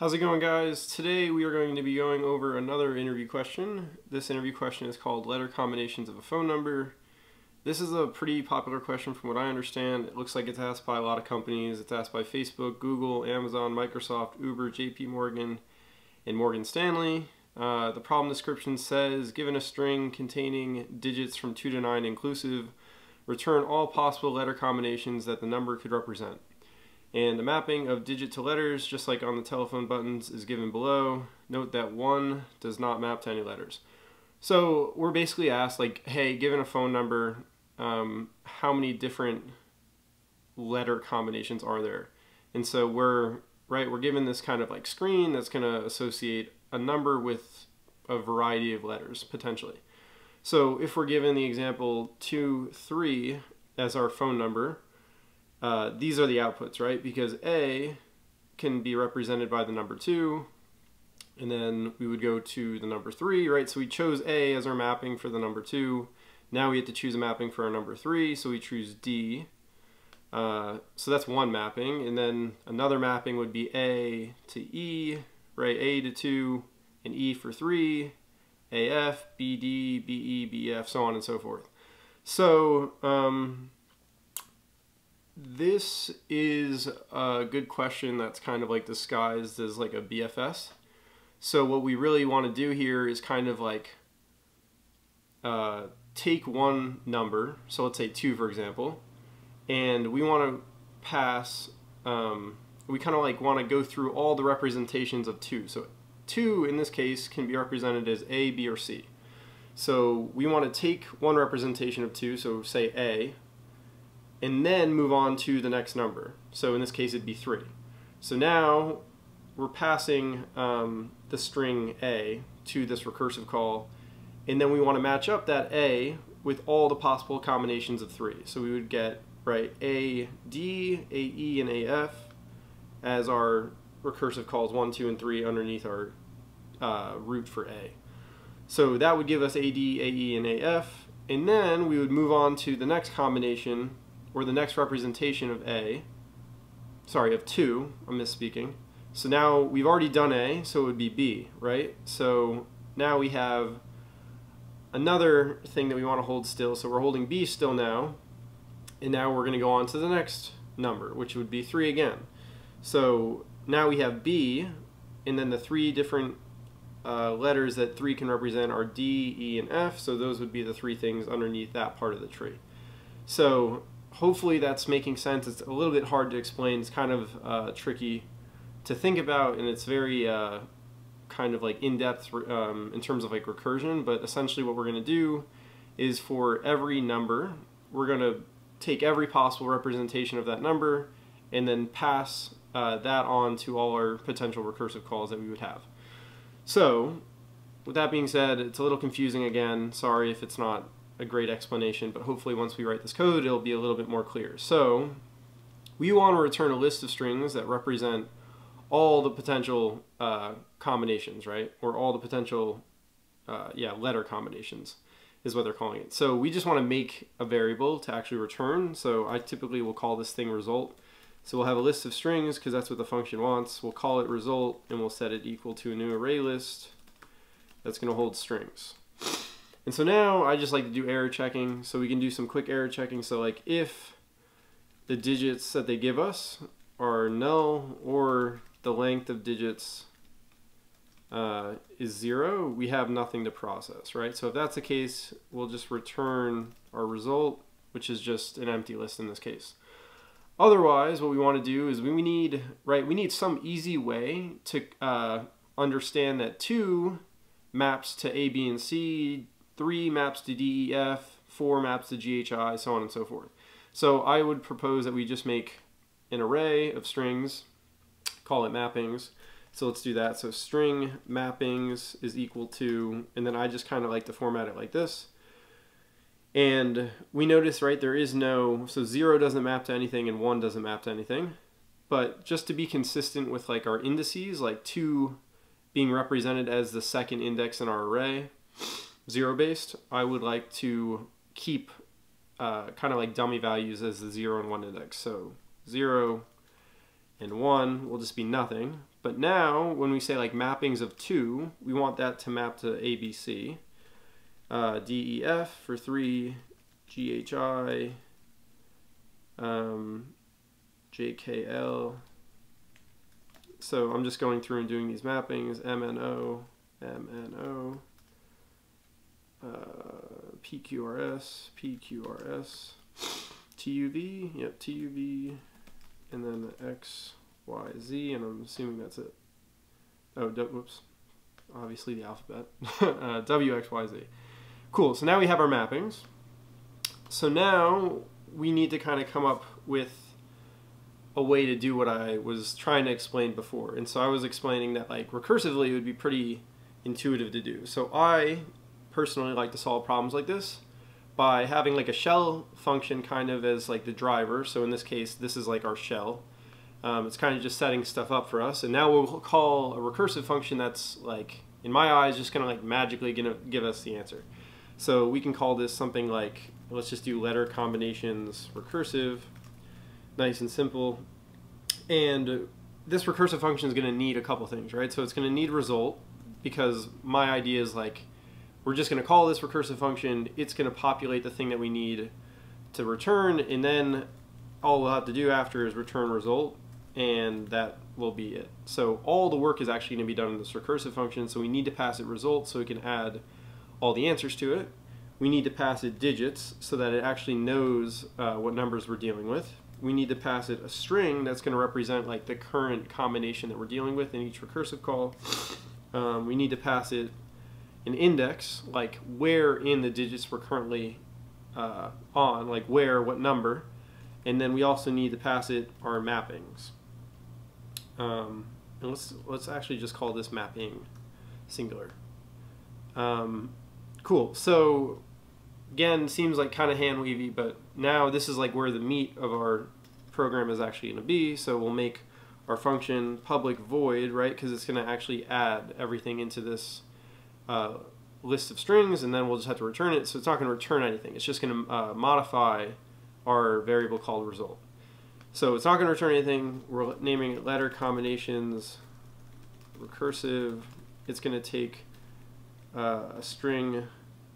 How's it going, guys? Today we are going to be going over another interview question. This interview question is called letter combinations of a phone number. This is a pretty popular question from what I understand. It looks like it's asked by a lot of companies. It's asked by Facebook, Google, Amazon, Microsoft, Uber, JP Morgan, and Morgan Stanley. The problem description says, given a string containing digits from 2 to 9 inclusive, return all possible letter combinations that the number could represent. And a mapping of digit to letters, just like on the telephone buttons, is given below. Note that 1 does not map to any letters. So we're basically asked, like, hey, given a phone number, how many different letter combinations are there? And so we're given this kind of like screen that's going to associate a number with a variety of letters, potentially. So if we're given the example 23 as our phone number, these are the outputs, right? Because A can be represented by the number 2, and then we would go to the number 3, right? So we chose A as our mapping for the number 2. Now we have to choose a mapping for our number 3, so we choose D. So that's one mapping, and then another mapping would be A to E, right? A to 2 and E for 3, AF, BD, BE, BF, so on and so forth. So, this is a good question that's kind of like disguised as like a BFS. So what we really want to do here is kind of like take one number, so let's say 2 for example, and we want to pass, we kind of like want to go through all the representations of 2. So 2 in this case can be represented as A, B, or C. So we want to take one representation of 2, so say A, and then move on to the next number. So in this case it'd be 3. So now we're passing the string A to this recursive call, and then we want to match up that A with all the possible combinations of 3. So we would get, right, A, D, A, E, and A, F as our recursive calls 1, 2, and 3 underneath our root for A. So that would give us A, D, A, E, and A, F, and then we would move on to the next combination, or the next representation of A, sorry, of 2, I'm misspeaking. So now we've already done A, so it would be B, right? So now we have another thing that we want to hold still, so we're holding B still now, and now we're going to go on to the next number, which would be 3 again. So now we have B, and then the 3 different letters that 3 can represent are D, E, and F, so those would be the 3 things underneath that part of the tree. So hopefully that's making sense. It's a little bit hard to explain. It's kind of tricky to think about, and it's very kind of like in-depth in terms of like recursion, but essentially what we're going to do is for every number, we're going to take every possible representation of that number and then pass that on to all our potential recursive calls that we would have. So with that being said, it's a little confusing again. Sorry if it's not a great explanation, but hopefully once we write this code it'll be a little bit more clear. So we want to return a list of strings that represent all the potential combinations, right? Or all the potential letter combinations is what they're calling it. So we just want to make a variable to actually return, so I typically will call this thing result. So we'll have a list of strings because that's what the function wants. We'll call it result and we'll set it equal to a new array list that's going to hold strings. And so now I just like to do error checking, so we can do some quick error checking. So like if the digits that they give us are null or the length of digits is 0, we have nothing to process, right? So if that's the case, we'll just return our result, which is just an empty list in this case. Otherwise, what we want to do is we need some easy way to understand that 2 maps to A, B, and C, 3 maps to D, E, F, 4 maps to G, H, I, so on and so forth. So I would propose that we just make an array of strings, call it mappings. So let's do that. So string mappings is equal to, and then I just kind of like to format it like this. And we notice, right, there is no, so 0 doesn't map to anything and 1 doesn't map to anything. But just to be consistent with like our indices, like 2 being represented as the second index in our array, 0-based, I would like to keep kind of like dummy values as the 0 and 1 index. So 0, and 1 will just be nothing. But now when we say like mappings of 2, we want that to map to ABC, DEF for 3, GHI, JKL. So I'm just going through and doing these mappings, MNO, MNO, PQRS, PQRS, TUV, yep, TUV, and then X, Y, Z, and I'm assuming that's it. Oh, whoops, obviously the alphabet, W, X, Y, Z. Cool, so now we have our mappings. So now we need to kind of come up with a way to do what I was trying to explain before. And so I was explaining that like recursively it would be pretty intuitive to do. So I personally like to solve problems like this by having like a shell function kind of as like the driver. So in this case, this is like our shell. It's kind of just setting stuff up for us. And now we'll call a recursive function that's like, in my eyes, just gonna like magically gonna give us the answer. So we can call this something like, let's just do letter combinations recursive, nice and simple. And this recursive function is gonna need a couple things, right? So it's gonna need result, because my idea is like, we're just gonna call this recursive function, it's gonna populate the thing that we need to return, and then all we'll have to do after is return result, and that will be it. So all the work is actually going to be done in this recursive function, so we need to pass it results so we can add all the answers to it. We need to pass it digits so that it actually knows what numbers we're dealing with. We need to pass it a string that's going to represent like the current combination that we're dealing with in each recursive call. We need to pass it an index, like where in the digits we're currently on, like where, what number. And then we also need to pass it our mappings. And let's actually just call this mapping singular. Cool, so again, seems like kind of hand-wavy, but now this is like where the meat of our program is actually gonna be. So we'll make our function public void, right? Because it's gonna actually add everything into this list of strings, and then we'll just have to return it. So it's not gonna return anything. It's just gonna modify our variable called result. So it's not going to return anything. We're naming it letter combinations recursive. It's going to take a string,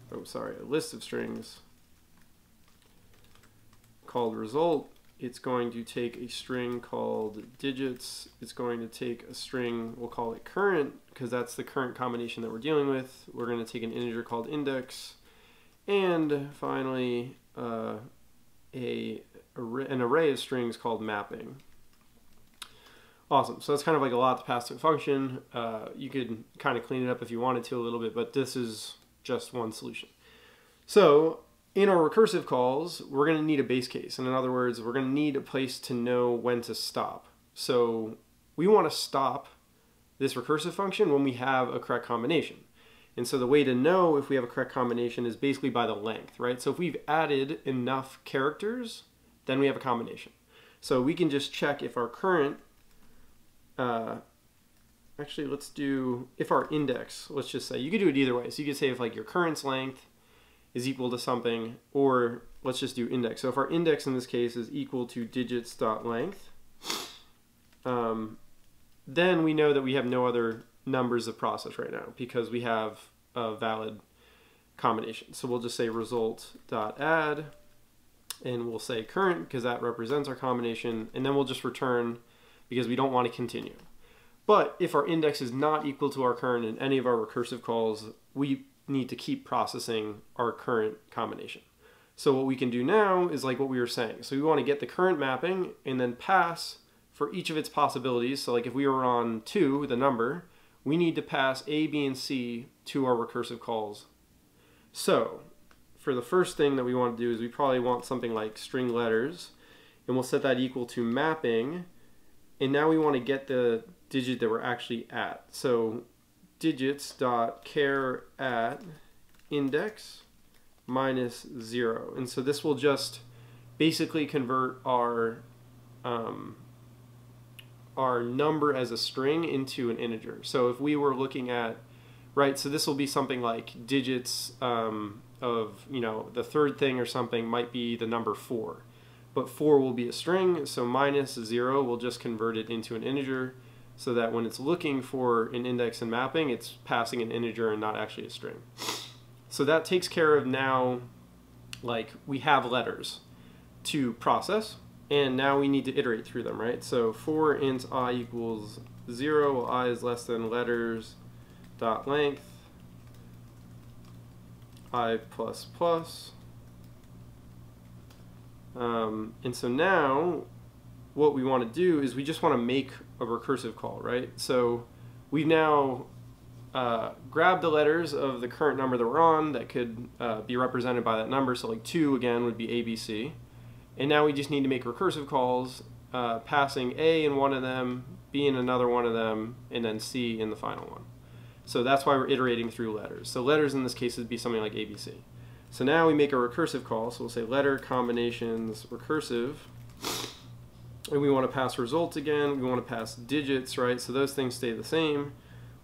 a list of strings called result. It's going to take a string called digits. It's going to take a string, we'll call it current, because that's the current combination that we're dealing with. We're going to take an integer called index. And finally, an array of strings called mapping. Awesome, so that's kind of like a lot to pass to a function. You could kind of clean it up if you wanted to a little bit, but this is just one solution. So in our recursive calls, we're gonna need a base case. And in other words, we're gonna need a place to know when to stop. So we wanna stop this recursive function when we have a correct combination. And so the way to know if we have a correct combination is basically by the length, right? So if we've added enough characters, then we have a combination. So we can just check if our current, actually let's do, if our index, let's just say, you could do it either way. So you could say if like your current's length is equal to something, or let's just do index. So if our index in this case is equal to digits.length, then we know that we have no other numbers of process right now because we have a valid combination. So we'll just say result.add, and we'll say current because that represents our combination, and then we'll just return because we don't want to continue. But if our index is not equal to our current in any of our recursive calls, we need to keep processing our current combination. So what we can do now is like what we were saying. So we want to get the current mapping and then pass for each of its possibilities. So like if we were on 2, the number, we need to pass A, B, and C to our recursive calls. So for the first thing that we want to do is we probably want something like string letters, and we'll set that equal to mapping. And now we want to get the digit that we're actually at. So digits.care at index minus 0. And so this will just basically convert our number as a string into an integer. So if we were looking at, right, so this will be something like digits of, you know, the third thing or something might be the number 4. but 4 will be a string, so minus 0 will just convert it into an integer, so that when it's looking for an index and mapping, it's passing an integer and not actually a string. So that takes care of now, like, we have letters to process, and now we need to iterate through them, right? So for int I equals 0, well, I is less than letters dot length, I plus plus. And so now what we want to do is we just want to make a recursive call, right? So we've now grabbed the letters of the current number that we're on that could be represented by that number. So like 2 again would be ABC. And now we just need to make recursive calls, passing A in one of them, B in another one of them, and then C in the final one. So that's why we're iterating through letters. So letters in this case would be something like ABC. So now we make a recursive call. So we'll say letter combinations recursive. And we want to pass results again. We want to pass digits, right? So those things stay the same.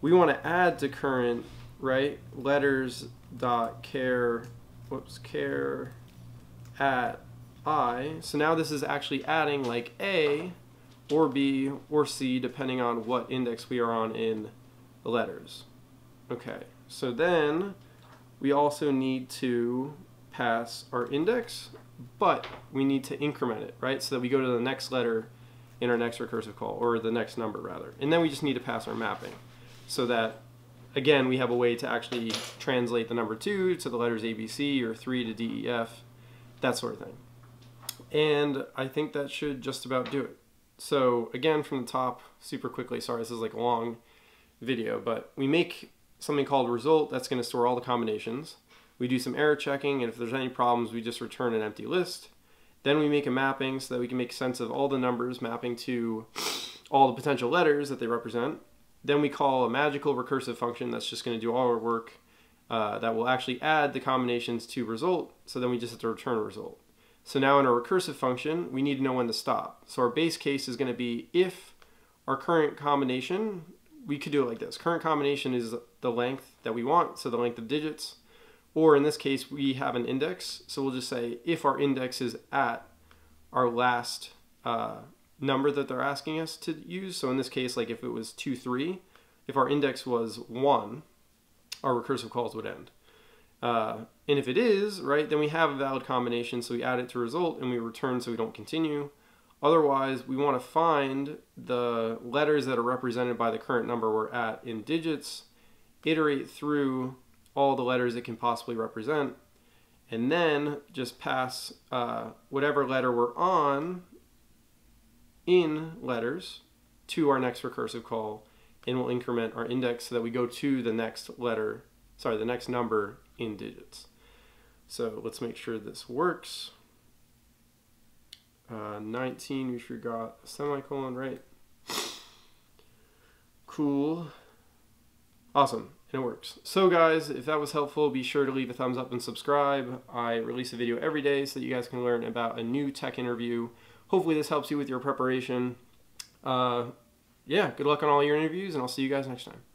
We want to add to current, right? Letters dot care, whoops, care at I. So now this is actually adding like A or B or C, depending on what index we are on in the letters. Okay, so then we also need to pass our index, but we need to increment it, right? So that we go to the next letter in our next recursive call, or the next number rather. And then we just need to pass our mapping so that, again, we have a way to actually translate the number 2 to the letters ABC, or 3 to DEF, that sort of thing. And I think that should just about do it. So again, from the top, super quickly, sorry, this is like a long video, but we make something called result that's going to store all the combinations. We do some error checking, and if there's any problems, we just return an empty list. Then we make a mapping so that we can make sense of all the numbers mapping to all the potential letters that they represent. Then we call a magical recursive function that's just going to do all our work, that will actually add the combinations to result, so then we just have to return a result. So now in our recursive function, we need to know when to stop. So our base case is going to be if our current combination, we could do it like this. Current combination is the length that we want, so the length of digits. Or in this case, we have an index, so we'll just say if our index is at our last number that they're asking us to use. So in this case, like if it was 2, 3, if our index was 1, our recursive calls would end. And if it is, right, then we have a valid combination, so we add it to result and we return so we don't continue. Otherwise, we want to find the letters that are represented by the current number we're at in digits, iterate through all the letters it can possibly represent, and then just pass whatever letter we're on in letters to our next recursive call, and we'll increment our index so that we go to the next letter, sorry, the next number in digits. So let's make sure this works. 19, we forgot a semicolon, right? Cool. Awesome. And it works. So guys, if that was helpful, be sure to leave a thumbs up and subscribe. I release a video every day so that you guys can learn about a new tech interview. Hopefully this helps you with your preparation. Yeah, good luck on all your interviews, and I'll see you guys next time.